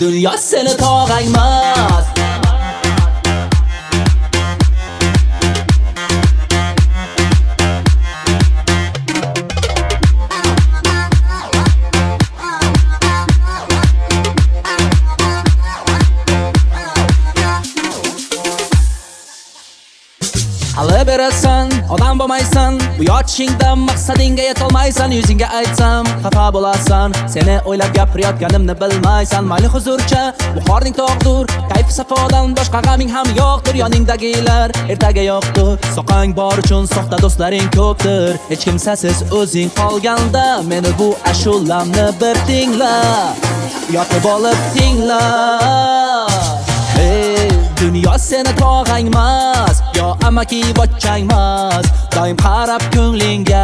Dunyo seni togang mas. Hali berasan, odam bo'lmaysan, bu yochingda maqsadinga yetolmaysan, yuzingga aytsam xafa bo'lasan, seni o'ylab gapirayotganimni bilmaysan. Mayli huzurcha, buxorning to'qdur, kayf safodan boshqa g'aming ham yo'qdir, yoningdagilar ertaga yo'qdir, soqang bor uchun soxta do'stlaring ko'pdir, hech kimsasiz o'zing qolganda meni bu ashulamni bir tingla, yotib olib tingla. Dunyo seni togang mas, yo amaki bochang mas, doim qarab ko'nglingga,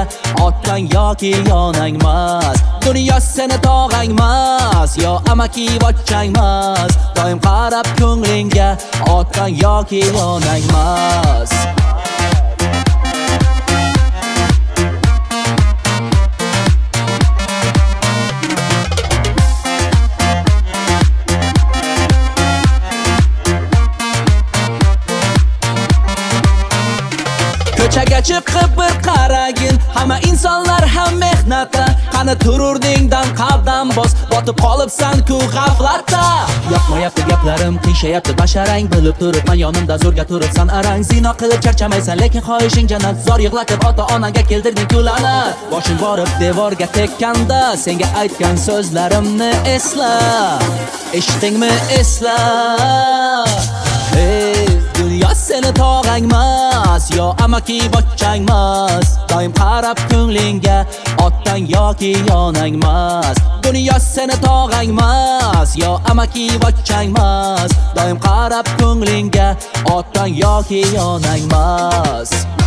otang yoki yonang mas. Dunyo seni togang mas, yo amaki bochang mas, doim qarab ko'nglingga, otang yoki yonang mas. Ko'chaga chiqib bir qaragin, hamma insonlar ham mehnatda, qani tururdingdan qadam bos, botib qolibsan-ku g'aflatda. Yoqmayapti gaplarim, qiyshayapti basharang, bilib turibman yonimda zo'rga turibsan arang, zino qilib charchamaysan, lekin xohishing jannat, zor yig'latib ota-onaga keldirding-ku la'nat. Boshing borib devorga tekkanda, senga aytgan so'zlarimni esla, eshitdingmi esla. Dunyo seni togang mas, yo amaki bochang mas, doim qarab ko'nglingga, otang yoki yonang mas. Dunyo seni togang mas, yo amaki bochang mas, doim qarab ko'nglingga, otang yoki yonang mas.